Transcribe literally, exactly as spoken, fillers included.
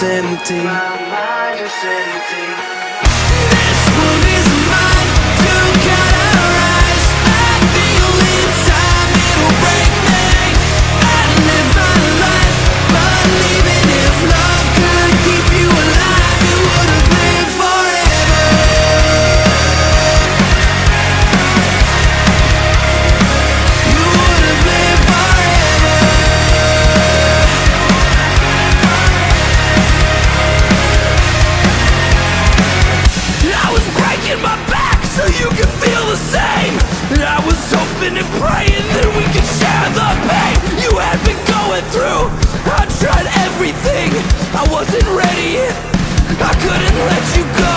Empty. My mind is empty. And praying that we could share the pain you had been going through. I tried everything, I wasn't ready, I couldn't let you go.